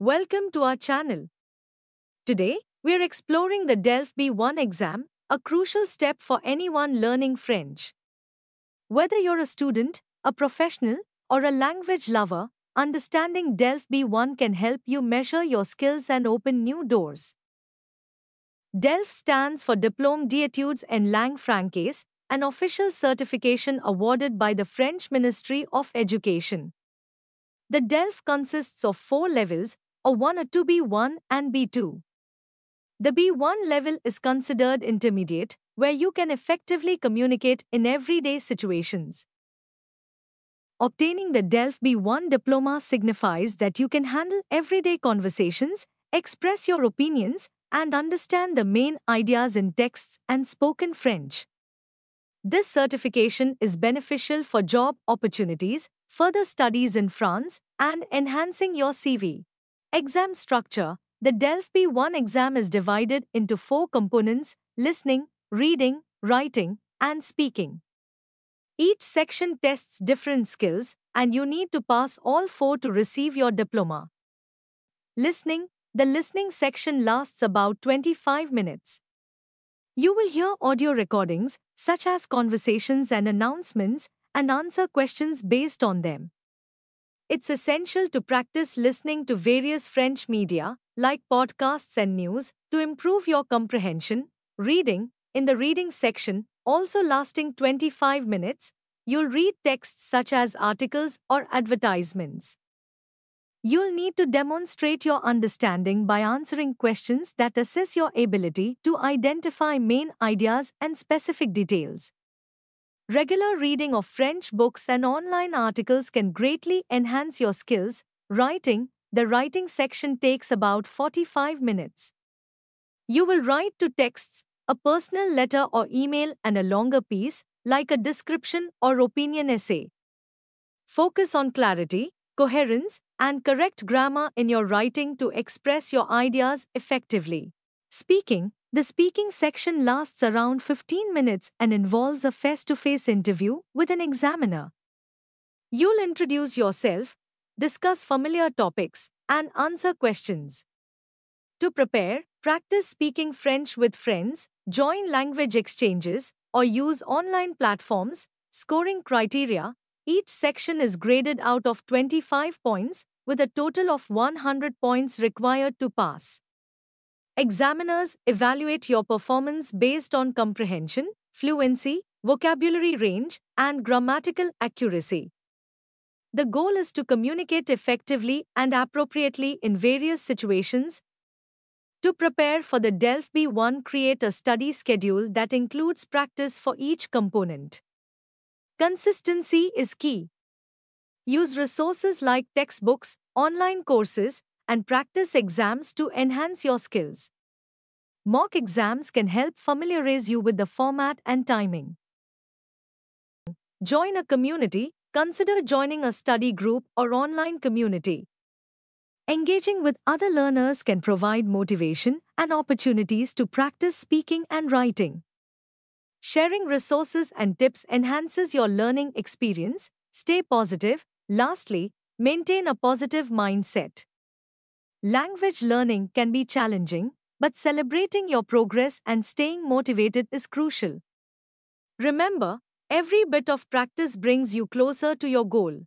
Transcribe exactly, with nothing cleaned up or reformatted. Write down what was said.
Welcome to our channel. Today, we are exploring the DELF B one exam, a crucial step for anyone learning French. Whether you're a student, a professional, or a language lover, understanding DELF B one can help you measure your skills and open new doors. DELF stands for Diplôme d'études en langue française, an official certification awarded by the French Ministry of Education. The DELF consists of four levels, A one, A two, B one, and B two. The B one level is considered intermediate, where you can effectively communicate in everyday situations. Obtaining the DELF B one diploma signifies that you can handle everyday conversations, express your opinions, and understand the main ideas in texts and spoken French. This certification is beneficial for job opportunities, further studies in France, and enhancing your C V. Exam structure. The DELF B one exam is divided into four components: listening, reading, writing, and speaking. Each section tests different skills, and you need to pass all four to receive your diploma. Listening. The listening section lasts about twenty-five minutes. You will hear audio recordings, such as conversations and announcements, and answer questions based on them. It's essential to practice listening to various French media, like podcasts and news, to improve your comprehension. Reading. In the reading section, also lasting twenty-five minutes, you'll read texts such as articles or advertisements. You'll need to demonstrate your understanding by answering questions that assess your ability to identify main ideas and specific details. Regular reading of French books and online articles can greatly enhance your skills. Writing. The writing section takes about forty-five minutes. You will write two texts, a personal letter or email and a longer piece, like a description or opinion essay. Focus on clarity, coherence, and correct grammar in your writing to express your ideas effectively. Speaking. The speaking section lasts around fifteen minutes and involves a face-to-face interview with an examiner. You'll introduce yourself, discuss familiar topics, and answer questions. To prepare, practice speaking French with friends, join language exchanges, or use online platforms. Scoring criteria. Each section is graded out of twenty-five points, with a total of one hundred points required to pass. Examiners evaluate your performance based on comprehension, fluency, vocabulary range, and grammatical accuracy. The goal is to communicate effectively and appropriately in various situations. To prepare for the DELF B one, create a study schedule that includes practice for each component. Consistency is key. Use resources like textbooks, online courses, and practice exams to enhance your skills. Mock exams can help familiarize you with the format and timing. Join a community. Consider joining a study group or online community. Engaging with other learners can provide motivation and opportunities to practice speaking and writing. Sharing resources and tips enhances your learning experience. Stay positive. Lastly, maintain a positive mindset. Language learning can be challenging, but celebrating your progress and staying motivated is crucial. Remember, every bit of practice brings you closer to your goal.